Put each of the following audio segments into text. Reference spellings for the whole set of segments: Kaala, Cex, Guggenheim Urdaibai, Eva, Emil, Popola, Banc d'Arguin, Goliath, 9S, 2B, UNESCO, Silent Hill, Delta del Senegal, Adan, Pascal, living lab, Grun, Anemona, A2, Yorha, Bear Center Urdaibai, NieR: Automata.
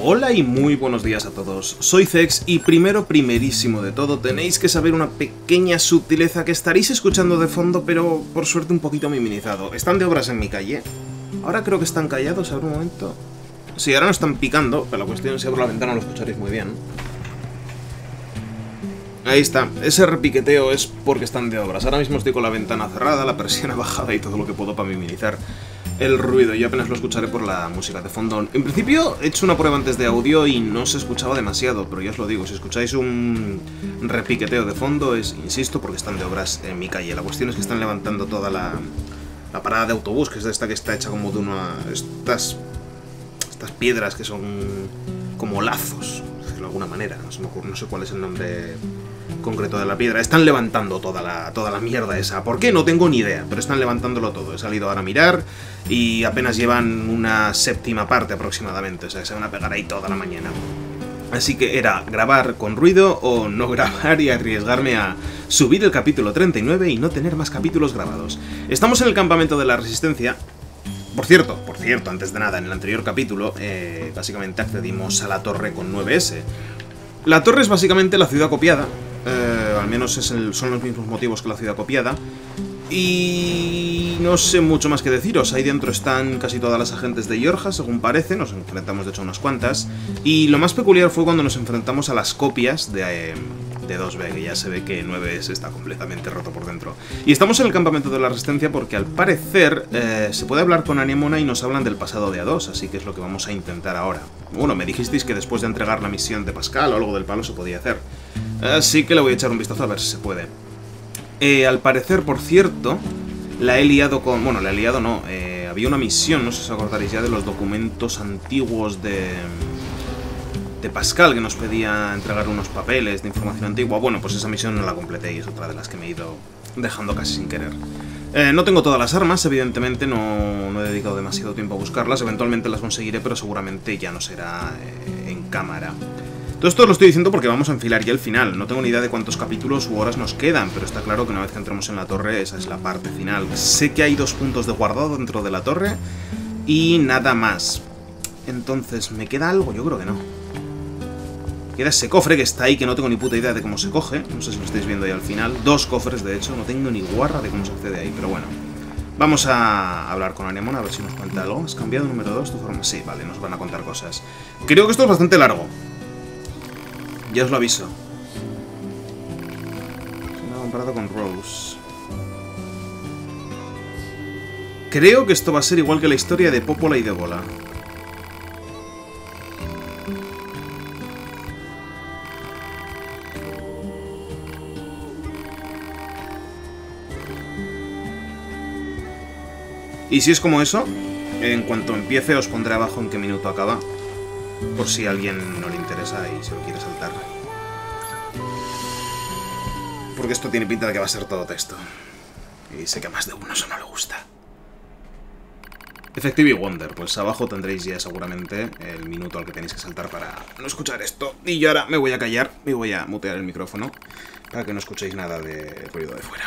Hola y muy buenos días a todos, soy Cex y primerísimo de todo tenéis que saber una pequeña sutileza que estaréis escuchando de fondo, pero por suerte un poquito minimizado. Están de obras en mi calle, ahora creo que están callados, a ver un momento. Sí, ahora no están picando, pero la cuestión es que abro la ventana lo escucharéis muy bien. Ahí está, ese repiqueteo es porque están de obras. Ahora mismo estoy con la ventana cerrada, la persiana bajada y todo lo que puedo para minimizar el ruido. Yo apenas lo escucharé por la música de fondo. En principio he hecho una prueba antes de audio y no se escuchaba demasiado, pero ya os lo digo, si escucháis un repiqueteo de fondo es, insisto, porque están de obras en mi calle. La cuestión es que están levantando toda la parada de autobús, que es esta que está hecha como de una... Estas piedras que son como lazos, por decirlo de alguna manera. No sé cuál es el nombre concreto de la piedra. Están levantando toda la mierda esa. ¿Por qué? No tengo ni idea, pero están levantándolo todo. He salido ahora a mirar y apenas llevan una séptima parte aproximadamente. O sea, se van a pegar ahí toda la mañana. Así que era grabar con ruido o no grabar y arriesgarme a subir el capítulo 39 y no tener más capítulos grabados. Estamos en el campamento de la Resistencia. Por cierto, antes de nada, en el anterior capítulo, básicamente accedimos a la torre con 9S. La torre es básicamente la ciudad copiada. Al menos son los mismos motivos que la ciudad copiada. Y no sé mucho más que deciros. Ahí dentro están casi todas las agentes de Yorha, según parece. Nos enfrentamos, de hecho, a unas cuantas. Y lo más peculiar fue cuando nos enfrentamos a las copias de 2B, que ya se ve que 9S está completamente roto por dentro. Y estamos en el campamento de la Resistencia porque, al parecer, se puede hablar con Anemona y nos hablan del pasado de A2, así que es lo que vamos a intentar ahora. Bueno, me dijisteis que después de entregar la misión de Pascal o algo del palo se podía hacer. Así que le voy a echar un vistazo a ver si se puede. Al parecer, por cierto, la he liado con... Bueno, la he liado no. Había una misión, no sé si os acordaréis ya, de los documentos antiguos de Pascal, que nos pedía entregar unos papeles de información antigua. Bueno, pues esa misión no la completé y es otra de las que me he ido dejando casi sin querer. No tengo todas las armas, evidentemente, no he dedicado demasiado tiempo a buscarlas. Eventualmente las conseguiré, pero seguramente ya no será en cámara. Todo esto lo estoy diciendo porque vamos a enfilar ya el final. No tengo ni idea de cuántos capítulos u horas nos quedan, pero está claro que una vez que entremos en la torre, esa es la parte final. Sé que hay 2 puntos de guardado dentro de la torre y nada más. Entonces, ¿me queda algo? Yo creo que no. Queda ese cofre que está ahí, que no tengo ni puta idea de cómo se coge. No sé si lo estáis viendo ahí al final. 2 cofres, de hecho. No tengo ni guarra de cómo se accede ahí, pero bueno. Vamos a hablar con Anemona, a ver si nos cuenta algo. ¿Has cambiado número 2 tu forma? Sí, vale, nos van a contar cosas. Creo que esto es bastante largo. Ya os lo aviso. Se me ha comparado con Rose. Creo que esto va a ser igual que la historia de Popola y de Bola. Y si es como eso, en cuanto empiece os pondré abajo en qué minuto acaba. Por si a alguien no le interesa y se lo quiere saltar. Porque esto tiene pinta de que va a ser todo texto. Y sé que a más de uno eso no le gusta. Effective y Wonder. Pues abajo tendréis ya seguramente el minuto al que tenéis que saltar para no escuchar esto. Y yo ahora me voy a callar y voy a mutear el micrófono para que no escuchéis nada de ruido de fuera.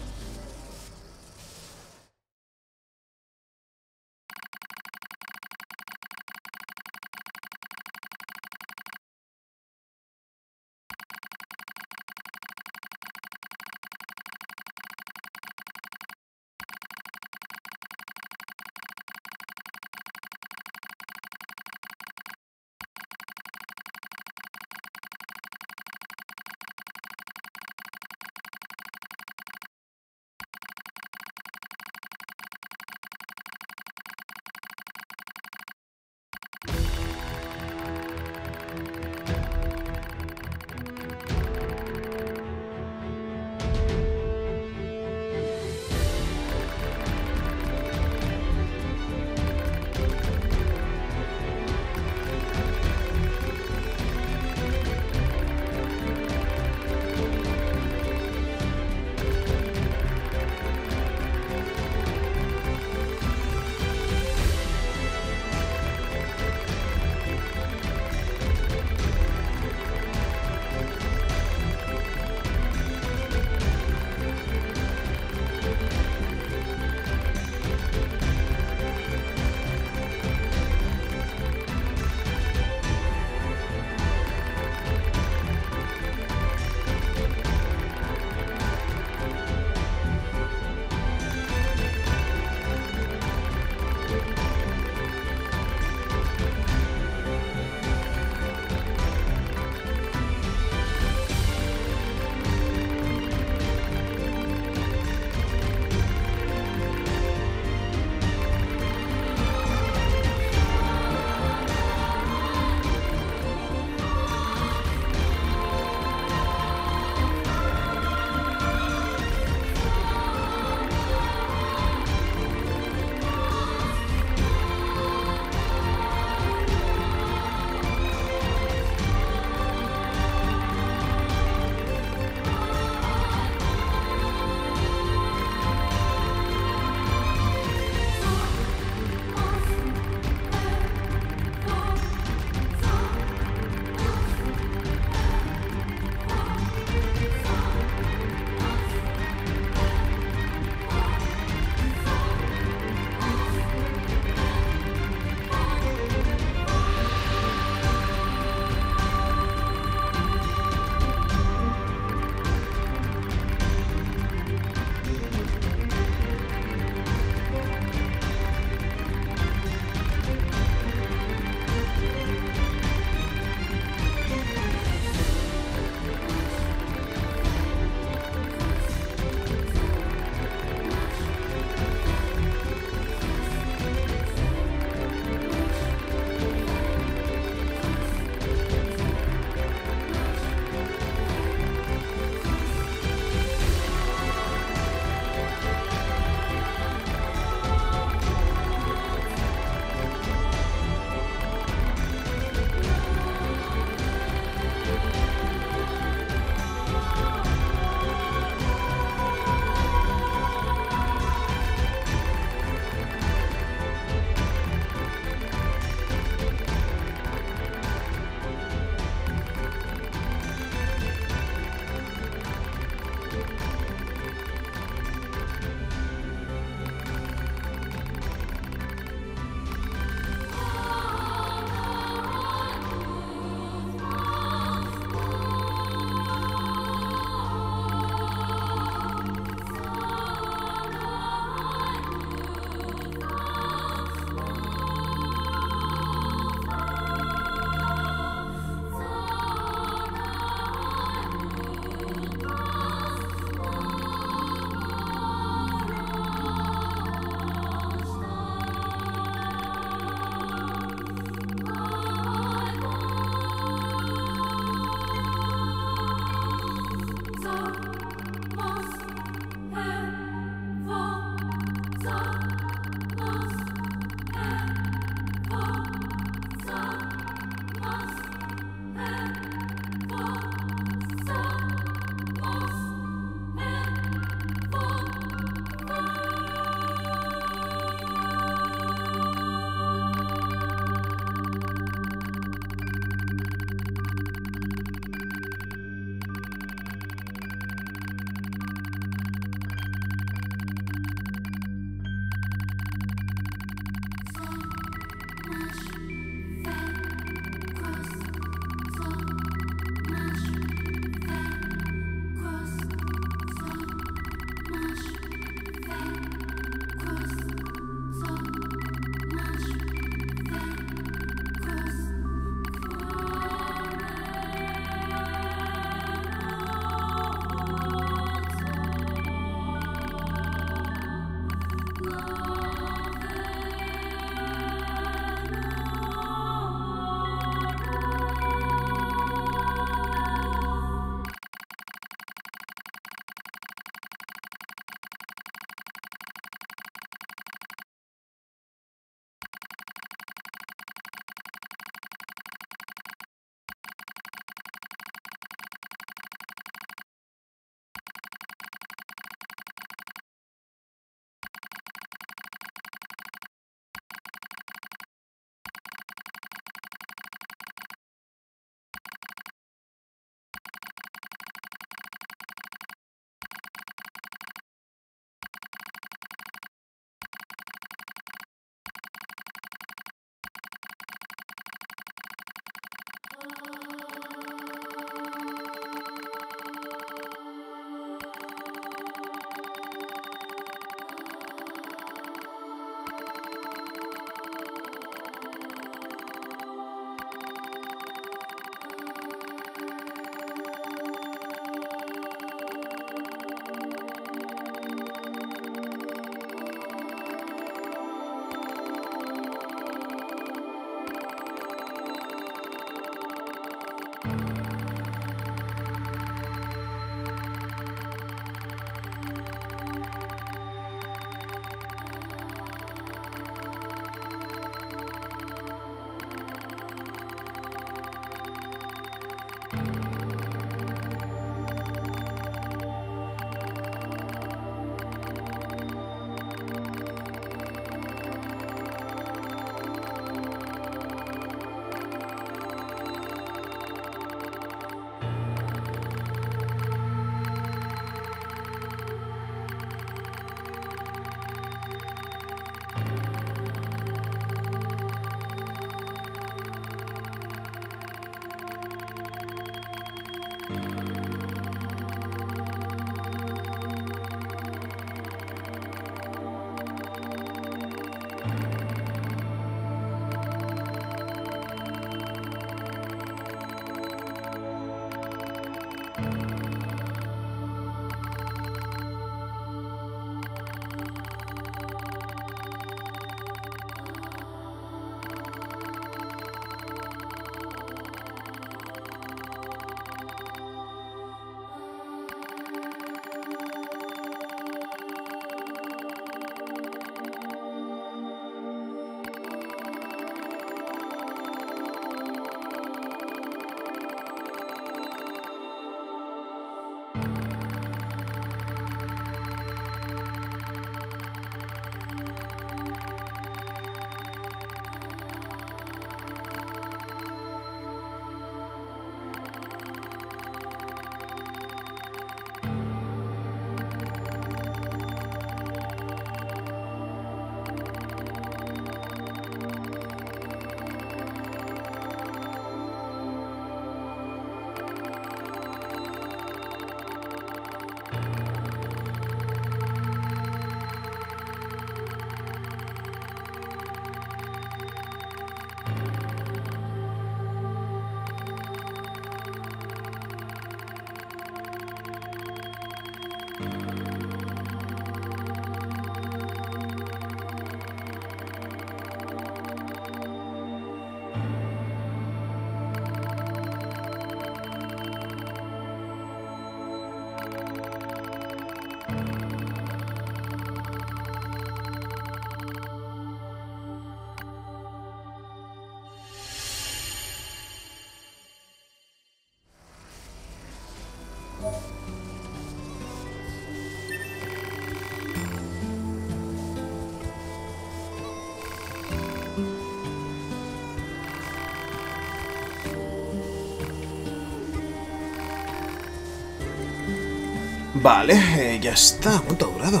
Vale, ya está. ¿Cuánto ha durado?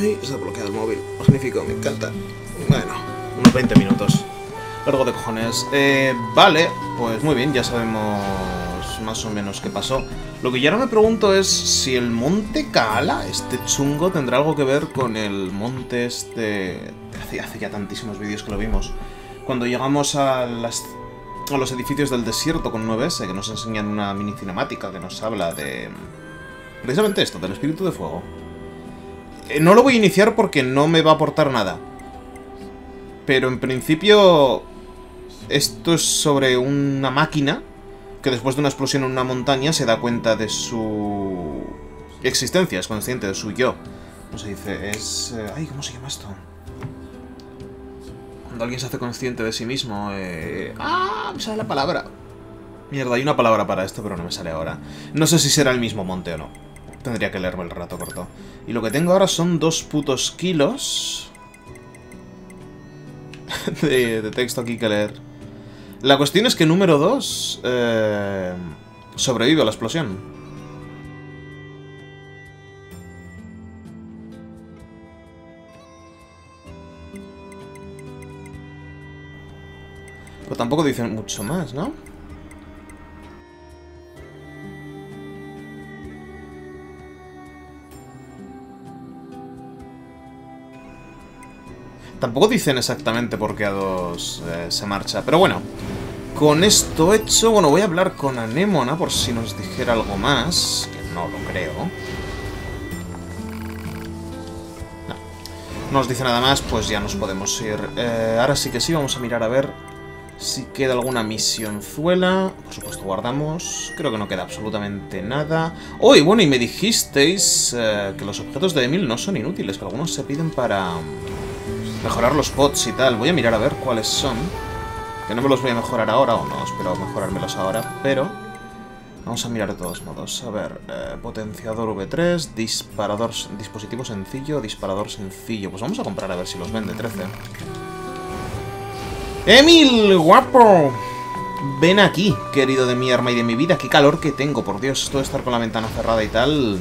Ay, se ha bloqueado el móvil. Magnífico, me encanta. Bueno, unos 20 minutos. Largo de cojones. Vale, pues muy bien, ya sabemos más o menos qué pasó. Lo que yo ahora me pregunto es si el monte Kaala, este chungo, tendrá algo que ver con el monte este... Hace ya tantísimos vídeos que lo vimos. Cuando llegamos a las... o los edificios del desierto con 9S, que nos enseñan una mini cinemática que nos habla de... precisamente esto, del espíritu de fuego. No lo voy a iniciar porque no me va a aportar nada. Pero en principio... esto es sobre una máquina que después de una explosión en una montaña se da cuenta de su... existencia, es consciente de su yo. No se dice, es... ay, ¿cómo se llama esto? Cuando alguien se hace consciente de sí mismo... ¡ah! Me sale la palabra. Mierda, hay una palabra para esto, pero no me sale ahora. No sé si será el mismo monte o no. Tendría que leerme el rato corto. Y lo que tengo ahora son 2 putos kilos... de texto aquí que leer. La cuestión es que número 2... sobrevive a la explosión. Pero tampoco dicen mucho más, ¿no? Tampoco dicen exactamente por qué A2 se marcha, pero bueno. Con esto hecho, bueno, voy a hablar con Anemona por si nos dijera algo más, que no lo creo. No, no nos dice nada más, pues ya nos podemos ir. Ahora sí que sí, vamos a mirar a ver... si queda alguna misionzuela. Por supuesto, guardamos. Creo que no queda absolutamente nada. ¡Oh! Y bueno, y me dijisteis que los objetos de Emil no son inútiles, que algunos se piden para mejorar los pots y tal. Voy a mirar a ver cuáles son. Que no me los voy a mejorar ahora, o no, espero mejorármelos ahora, pero... vamos a mirar de todos modos. A ver, potenciador V3, disparador, dispositivo sencillo, disparador sencillo. Pues vamos a comprar a ver si los vende 13. ¡Emil, guapo! Ven aquí, querido de mi arma y de mi vida. Qué calor que tengo, por Dios. Esto de estar con la ventana cerrada y tal...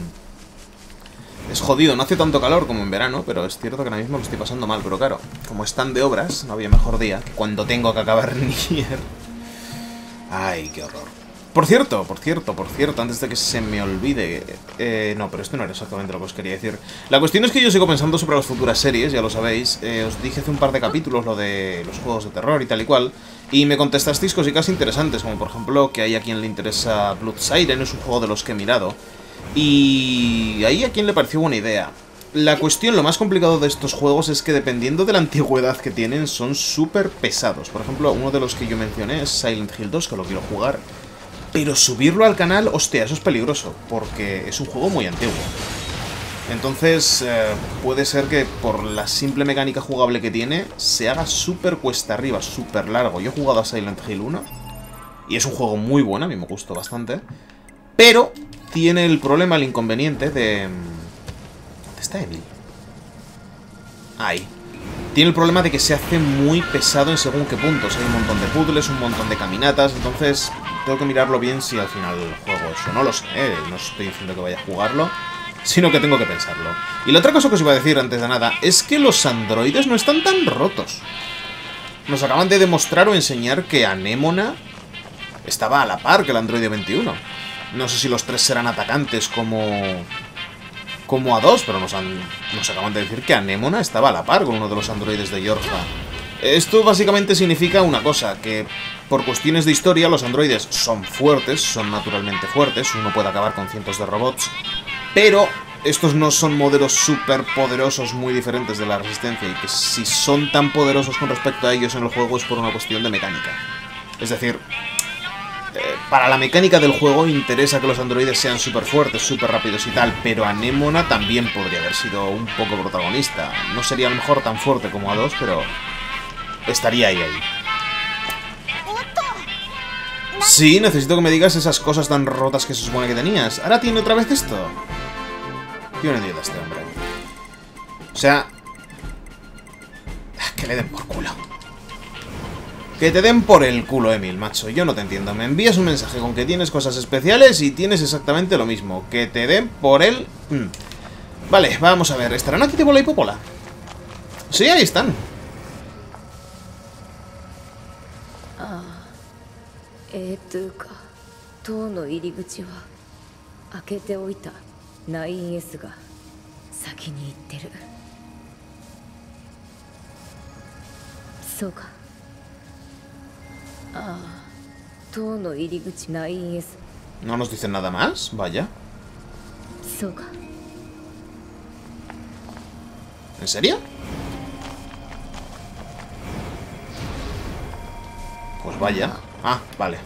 es jodido. No hace tanto calor como en verano, pero es cierto que ahora mismo me estoy pasando mal. Pero claro, como están de obras, no había mejor día que cuando tengo que acabar NieR. Ay, qué horror. Por cierto, antes de que se me olvide... no, pero esto no era exactamente lo que os quería decir. La cuestión es que yo sigo pensando sobre las futuras series, ya lo sabéis. Os dije hace un par de capítulos lo de los juegos de terror y tal y cual. Y me contestasteis cositas interesantes, como por ejemplo que hay a quien le interesa Blood Siren, es un juego de los que he mirado. Y ahí a quien le pareció buena idea. La cuestión, lo más complicado de estos juegos es que dependiendo de la antigüedad que tienen, son súper pesados. Por ejemplo, uno de los que yo mencioné es Silent Hill 2, que lo quiero jugar. Pero subirlo al canal, hostia, eso es peligroso, porque es un juego muy antiguo. Entonces, puede ser que por la simple mecánica jugable que tiene, se haga súper cuesta arriba, súper largo. Yo he jugado a Silent Hill 1, y es un juego muy bueno, a mí me gustó bastante. Pero tiene el problema, el inconveniente de... ¿dónde está Emil? Ahí. Tiene el problema de que se hace muy pesado en según qué puntos. Hay un montón de puzzles, un montón de caminatas, entonces tengo que mirarlo bien si al final juego eso. No lo sé, no estoy diciendo que vaya a jugarlo, sino que tengo que pensarlo. Y la otra cosa que os iba a decir antes de nada es que los androides no están tan rotos. Nos acaban de demostrar o enseñar que Anemona estaba a la par que el androide 21. No sé si los tres serán atacantes como A2, pero nos acaban de decir que Anemona estaba a la par con uno de los androides de Yorha. Esto básicamente significa una cosa, que Por cuestiones de historia, los androides son fuertes, son naturalmente fuertes, uno puede acabar con cientos de robots, pero estos no son modelos súper poderosos muy diferentes de la Resistencia, y que si son tan poderosos con respecto a ellos en el juego es por una cuestión de mecánica. Es decir, para la mecánica del juego interesa que los androides sean súper fuertes, súper rápidos y tal, pero Anemona también podría haber sido un poco protagonista. No sería a lo mejor tan fuerte como A2, pero estaría ahí. Sí, necesito que me digas esas cosas tan rotas que se supone que tenías. ¿Ahora tiene otra vez esto? Yo no entiendo a este hombre. O sea... que le den por culo. Que te den por el culo, Emil, macho. Yo no te entiendo. Me envías un mensaje con que tienes cosas especiales y tienes exactamente lo mismo. Que te den por el... Vale, vamos a ver. ¿Estarán aquí de bola y popola? Sí, ahí están. A2 か。塔の入り口は開けておいた 9S が先に行ってる。そうか。ああ、塔の入り口 9S。No nos dicen nada más, vaya. そうか。¿En serio? Pues vaya. Ah, vale.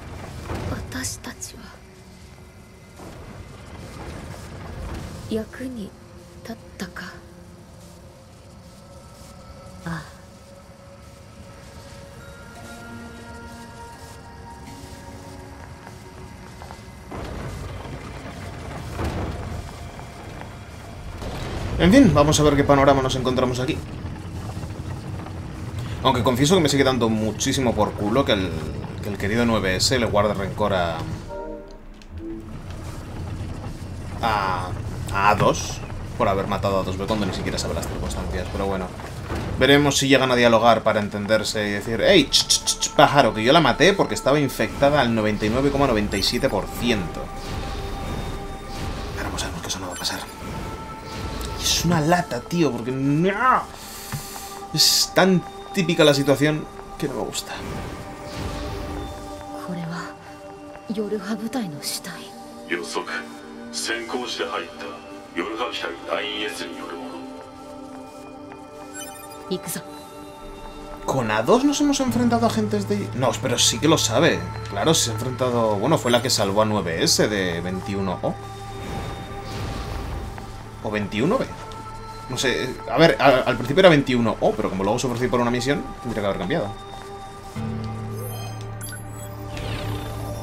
En fin, vamos a ver qué panorama nos encontramos aquí. Aunque confieso que me sigue dando muchísimo por culo que el querido 9S le guarda rencor a A2 por haber matado a A2B cuando ni siquiera sabe las circunstancias, pero bueno. Veremos si llegan a dialogar para entenderse y decir: ¡Ey, pájaro, que yo la maté porque estaba infectada al 99,97%! Ahora vamos a ver que eso no va a pasar. Es una lata, tío, porque... es tan típica la situación que no me gusta. Yorha 部隊の死体予測先行して入ったヨルハ部隊 9S によるもの行くぞ Con A2 nos hemos enfrentado a agentes de... No, pero sí que lo sabe. Claro, se ha enfrentado... Bueno, fue la que salvó a 9S de 21O. O 21B. No sé, a ver, al principio era 21O, pero como luego se ofreció por una misión, tendría que haber cambiado.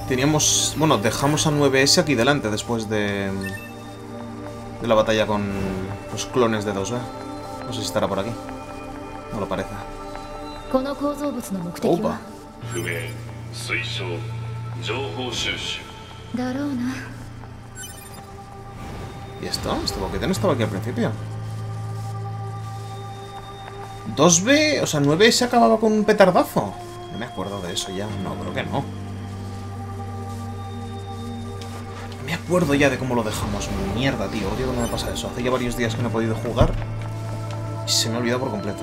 Teníamos... Bueno, dejamos a 9S aquí delante después de la batalla con los clones de 2B. No sé si estará por aquí. No lo parece. Opa. ¿Y esto? ¿Este boquete no estaba aquí al principio? 2B... O sea, 9S acababa con un petardazo. No me acuerdo de eso ya. No, creo que no. Me acuerdo ya de cómo lo dejamos. Mierda, tío. Odio cuando me pasa eso. Hace ya varios días que no he podido jugar. Y se me ha olvidado por completo.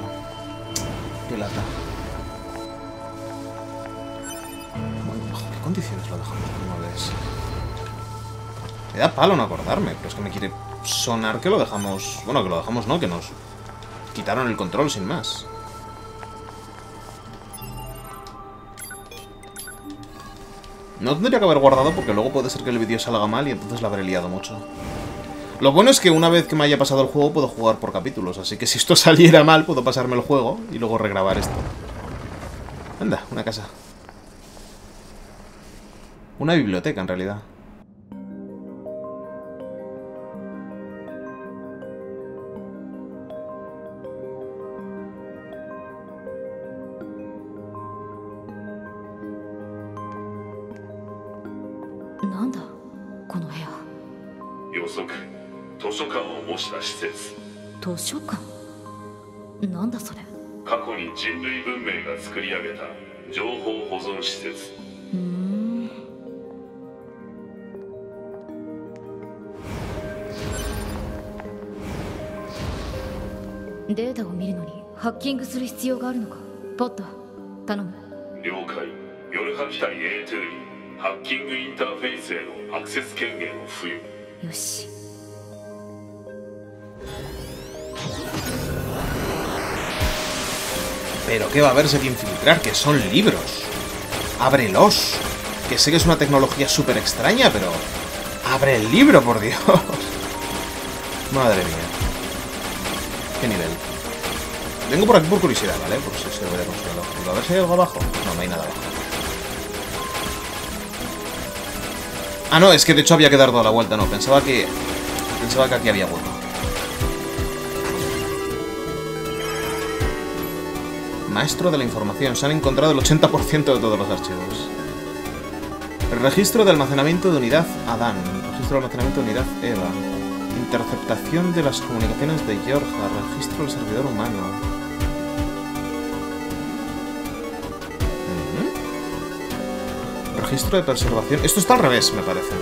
Qué lata. Bueno, ¿bajo qué condiciones lo dejamos con 9S? Me da palo no acordarme, pero es que me quiere sonar que lo dejamos... Bueno, que lo dejamos no, que nos quitaron el control sin más. No tendría que haber guardado porque luego puede ser que el vídeo salga mal y entonces la habré liado mucho. Lo bueno es que una vez que me haya pasado el juego puedo jugar por capítulos, así que si esto saliera mal puedo pasarme el juego y luego regrabar esto. Anda, una casa. Una biblioteca en realidad. ヨルハ機体 A2 にハッキングインターフェースへのアクセス権限を付与。よし。Pero qué va a haberse que infiltrar, que son libros. ¡Ábrelos! Que sé que es una tecnología súper extraña, pero... ¡Abre el libro, por Dios! Madre mía. ¿Qué nivel? Vengo por aquí por curiosidad, ¿vale? Por si se lo voy a consolar. A ver si hay algo abajo. No, no hay nada abajo. Ah, no, es que de hecho había que dar toda la vuelta, no. Pensaba que aquí había hueco. Maestro de la información. Se han encontrado el 80% de todos los archivos. El registro de almacenamiento de unidad Adán. El registro de almacenamiento de unidad Eva. Interceptación de las comunicaciones de Yorha. Registro del servidor humano. Registro de preservación. Esto está al revés, me parece.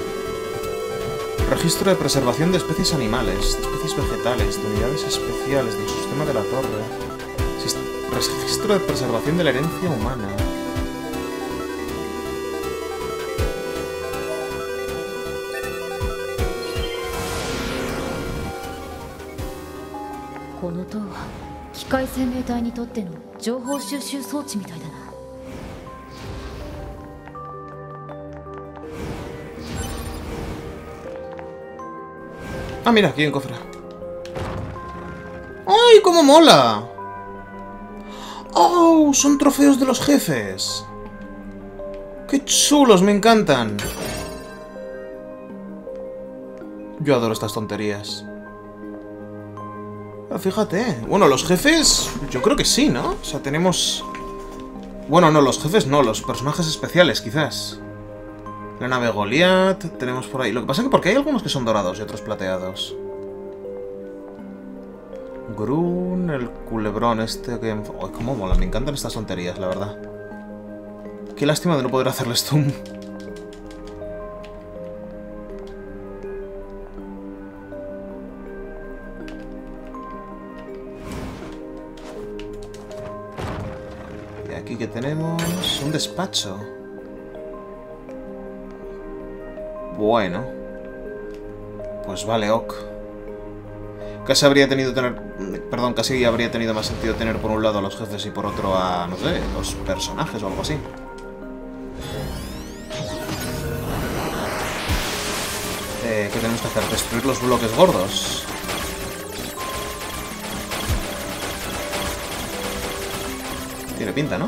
Registro de preservación de especies animales, de especies vegetales, de unidades especiales, del sistema de la torre. Registro de preservación de la herencia humana. Ah, mira, aquí hay un cofre. ¡Ay, cómo mola! ¡Oh! Son trofeos de los jefes. ¡Qué chulos! Me encantan. Yo adoro estas tonterías. Ah, fíjate. Bueno, los jefes... Yo creo que sí, ¿no? O sea, tenemos... Bueno, no, los jefes no. Los personajes especiales, quizás. La nave Goliath. Tenemos por ahí... Lo que pasa es que porque hay algunos que son dorados y otros plateados. Grun, el culebrón este que... ¡Ay, cómo mola! Me encantan estas tonterías, la verdad. Qué lástima de no poder hacerles zoom. Y aquí que tenemos... un despacho. Bueno. Pues vale, ok. Casi habría tenido más sentido tener por un lado a los jefes y por otro a, no sé, los personajes o algo así. ¿Qué tenemos que hacer? Destruir los bloques gordos. Tiene pinta, ¿no?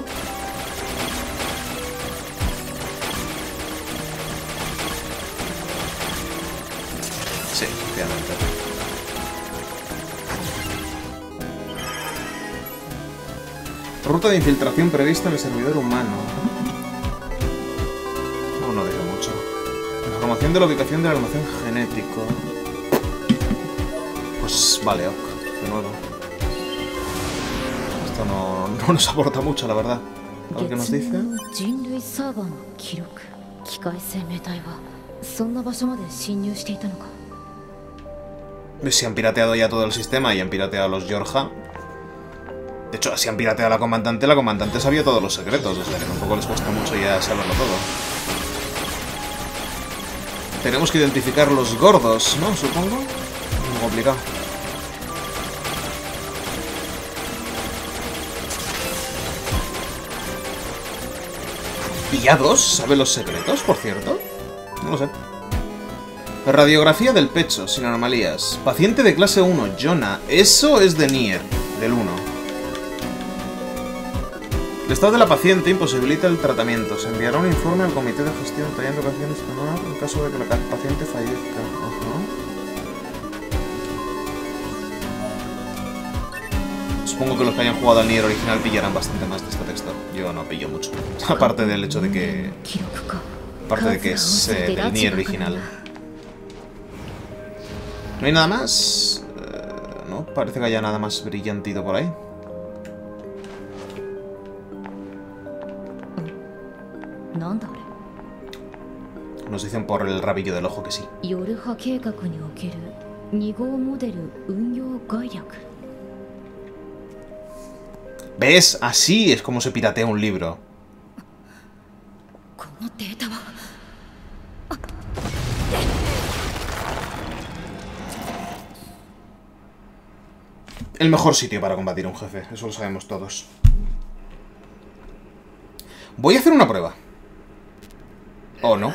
Sí, obviamente. Ruta de infiltración prevista en el servidor humano. No, no digo mucho. Información de la ubicación del almacén genético. Pues vale, ok, de nuevo. Esto no nos aporta mucho, la verdad. A ver qué nos dice. Si han pirateado ya todo el sistema y han pirateado a los Yorha. De hecho, si han pirateado a la comandante sabía todos los secretos, o sea que tampoco les cuesta mucho ya saberlo todo. Tenemos que identificar los gordos, ¿no? Supongo. Muy complicado. ¿Pillados? ¿Sabe los secretos, por cierto? No lo sé. Radiografía del pecho, sin anomalías. Paciente de clase 1, Jonah. Eso es de NieR, del 1. El estado de la paciente imposibilita el tratamiento. Se enviará un informe al comité de gestión detallando acciones tomadas en caso de que la paciente fallezca. Ajá. Supongo que los que hayan jugado al NieR original pillarán bastante más de este texto. Yo no pillo mucho. Aparte del hecho de que... Aparte de que es del NieR original. ¿No hay nada más? No, parece que haya nada más brillantito por ahí. Nos dicen por el rabillo del ojo que sí. ¿Ves? Así es como se piratea un libro. のデータはあっ、el mejor sitio para combatir a un jefe, eso lo sabemos todos. Voy a hacer una prueba. ¿O no?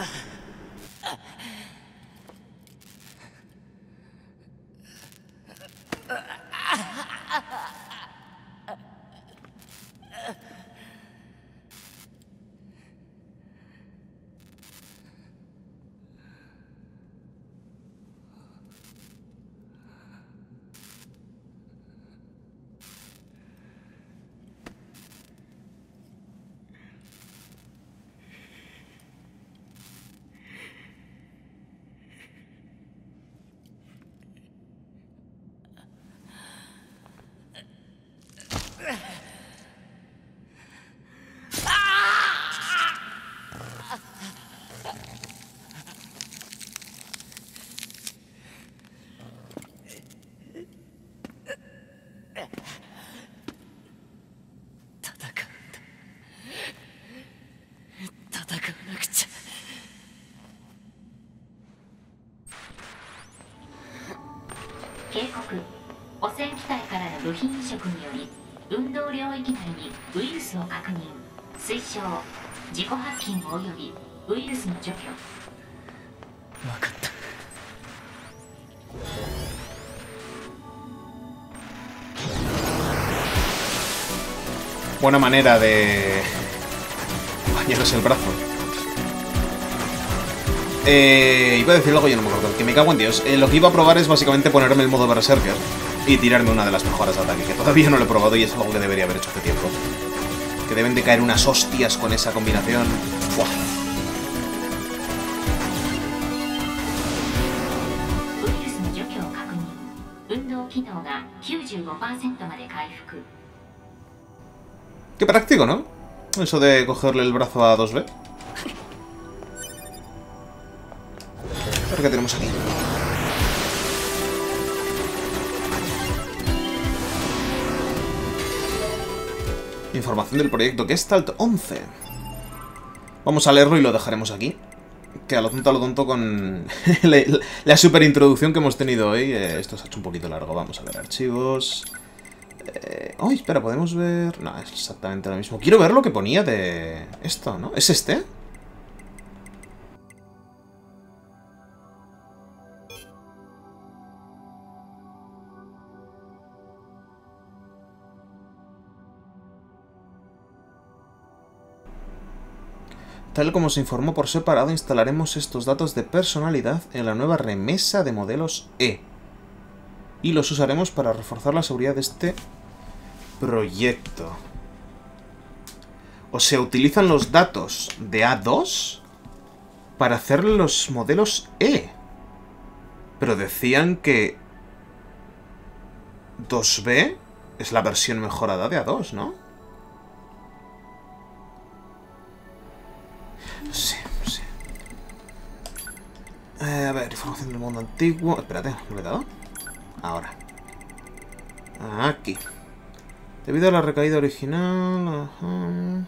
Buena manera de bañarles el brazo. Iba a decir algo y no me acuerdo, que me cago en Dios. Lo que iba a probar es básicamente ponerme el modo Berserker y tirarme una de las mejoras de ataque, que todavía no lo he probado y es algo que debería haber hecho hace tiempo. Que deben de caer unas hostias con esa combinación. ¡Buah! Qué práctico, ¿no? Eso de cogerle el brazo a 2B. A ver qué tenemos aquí. Información del proyecto Gestalt 11. Vamos a leerlo y lo dejaremos aquí. Que a lo tonto con la super introducción que hemos tenido hoy. Esto se ha hecho un poquito largo. Vamos a ver archivos. Oh, espera, podemos ver... No, es exactamente lo mismo. Quiero ver lo que ponía de... Esto, ¿no? ¿Es este? Tal como se informó por separado, instalaremos estos datos de personalidad en la nueva remesa de modelos E. Y los usaremos para reforzar la seguridad de este proyecto. O sea, utilizan los datos de A2 para hacer los modelos E. Pero decían que 2B es la versión mejorada de A2, ¿no? Sí, sí. A ver, información del mundo antiguo. Espérate, ¿no le he dado? Ahora. Aquí. Debido a la recaída original... Ajá.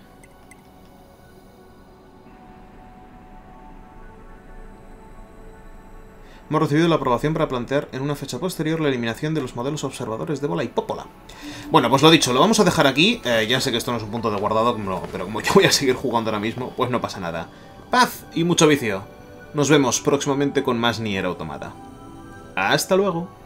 Hemos recibido la aprobación para plantear en una fecha posterior la eliminación de los modelos observadores de bola y pópola. Bueno, pues lo dicho, lo vamos a dejar aquí. Ya sé que esto no es un punto de guardado, pero como yo voy a seguir jugando ahora mismo, pues no pasa nada. Paz y mucho vicio. Nos vemos próximamente con más NieR: Automata. Hasta luego.